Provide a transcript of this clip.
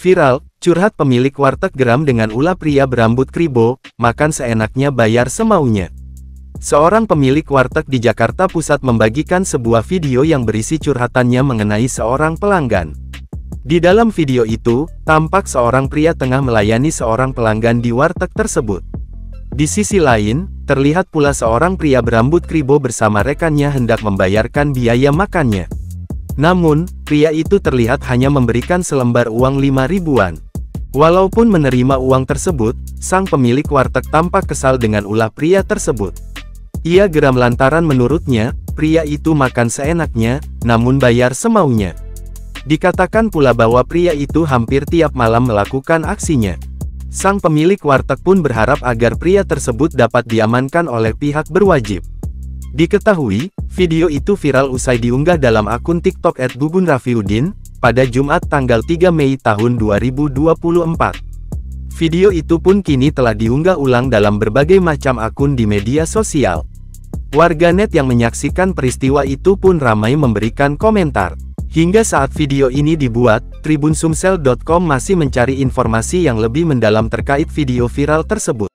Viral, curhat pemilik warteg geram dengan ulah pria berambut kribo, makan seenaknya bayar semaunya. Seorang pemilik warteg di Jakarta Pusat membagikan sebuah video yang berisi curhatannya mengenai seorang pelanggan. Di dalam video itu, tampak seorang pria tengah melayani seorang pelanggan di warteg tersebut. Di sisi lain, terlihat pula seorang pria berambut kribo bersama rekannya hendak membayarkan biaya makannya. Namun, pria itu terlihat hanya memberikan selembar uang 5 ribuan. Walaupun menerima uang tersebut, sang pemilik warteg tampak kesal dengan ulah pria tersebut. Ia geram lantaran menurutnya, pria itu makan seenaknya, namun bayar semaunya. Dikatakan pula bahwa pria itu hampir tiap malam melakukan aksinya. Sang pemilik warteg pun berharap agar pria tersebut dapat diamankan oleh pihak berwajib. Diketahui, video itu viral usai diunggah dalam akun TikTok @bubunrafiudin pada Jumat tanggal 3 Mei tahun 2024. Video itu pun kini telah diunggah ulang dalam berbagai macam akun di media sosial. Warganet yang menyaksikan peristiwa itu pun ramai memberikan komentar. Hingga saat video ini dibuat, Tribun Sumsel.com masih mencari informasi yang lebih mendalam terkait video viral tersebut.